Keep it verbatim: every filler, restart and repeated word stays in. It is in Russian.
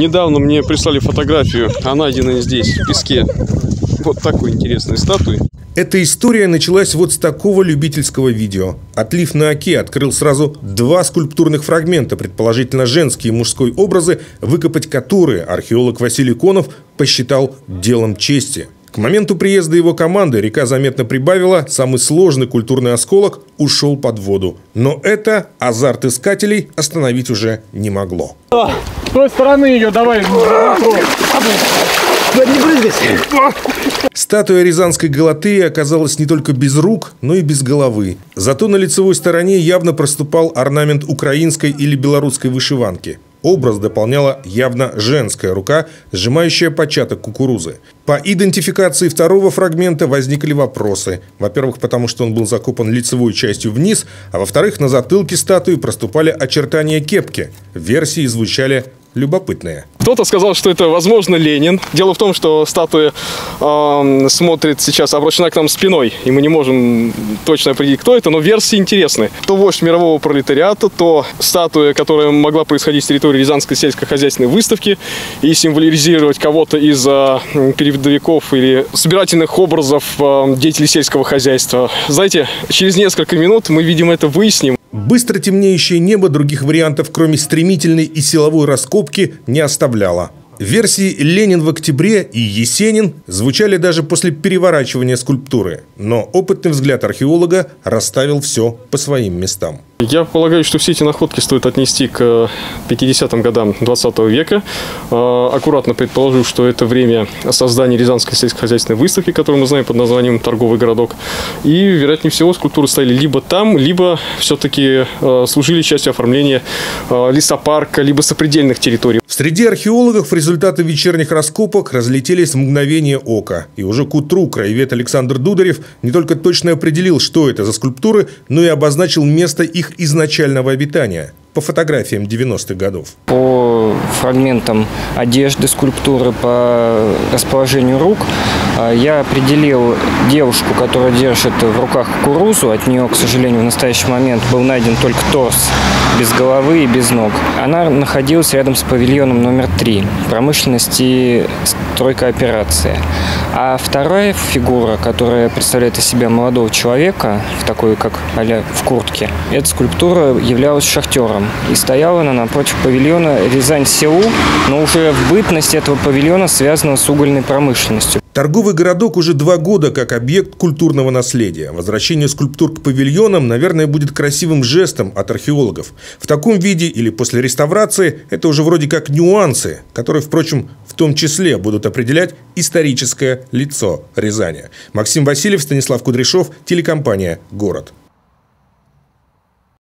Недавно мне прислали фотографию, а найденной здесь, в песке, вот такой интересной статуи. Эта история началась вот с такого любительского видео. Отлив на Оке открыл сразу два скульптурных фрагмента, предположительно женские и мужской образы, выкопать которые археолог Василий Конов посчитал делом чести. К моменту приезда его команды река заметно прибавила, самый сложный культурный осколок ушел под воду. Но это азарт искателей остановить уже не могло. А, с той стороны ее давай. Статуя Рязанской Галатеи оказалась не только без рук, но и без головы. Зато на лицевой стороне явно проступал орнамент украинской или белорусской вышиванки. Образ дополняла явно женская рука, сжимающая початок кукурузы. По идентификации второго фрагмента возникли вопросы. Во-первых, потому что он был закопан лицевой частью вниз, а во-вторых, на затылке статуи проступали очертания кепки. Версии звучали любопытные. Кто-то сказал, что это, возможно, Ленин. Дело в том, что статуя э, смотрит сейчас, обращена к нам спиной, и мы не можем точно определить, кто это, но версии интересны. То вождь мирового пролетариата, то статуя, которая могла происходить с территории Рязанской сельскохозяйственной выставки и символизировать кого-то из э, передовиков или собирательных образов э, деятелей сельского хозяйства. Знаете, через несколько минут мы, видимо, это выясним. Быстро темнеющее небо других вариантов, кроме стремительной и силовой раскопки, не оставляло. Версии «Ленин в октябре» и «Есенин» звучали даже после переворачивания скульптуры. Но опытный взгляд археолога расставил все по своим местам. Я полагаю, что все эти находки стоит отнести к пятидесятым годам двадцатого века. Аккуратно предположу, что это время создания Рязанской сельскохозяйственной выставки, которую мы знаем под названием «Торговый городок». И, вероятнее всего, скульптуры стояли либо там, либо все-таки служили частью оформления лесопарка, либо сопредельных территорий. Среди археологов результаты вечерних раскопок разлетелись в мгновение ока. И уже к утру краевед Александр Дударев не только точно определил, что это за скульптуры, но и обозначил место их изначального обитания по фотографиям девяностых годов. По фрагментам одежды, скульптуры, по расположению рук я определил девушку, которая держит в руках кукурузу. От нее, к сожалению, в настоящий момент был найден только торс, без головы и без ног. Она находилась рядом с павильоном номер три «Промышленность и стройкооперация». А вторая фигура, которая представляет из себя молодого человека, в такой, как а-ля в куртке, эта скульптура являлась шахтером. И стояла она напротив павильона «Рязань-Сеул», но уже в бытность этого павильона связана с угольной промышленностью. Торговый городок уже два года как объект культурного наследия. Возвращение скульптур к павильонам, наверное, будет красивым жестом от археологов. В таком виде или после реставрации это уже вроде как нюансы, которые, впрочем, в том числе будут определять историческое лицо Рязани. Максим Васильев, Станислав Кудряшов, телекомпания «Город».